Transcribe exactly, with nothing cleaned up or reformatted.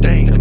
Dang.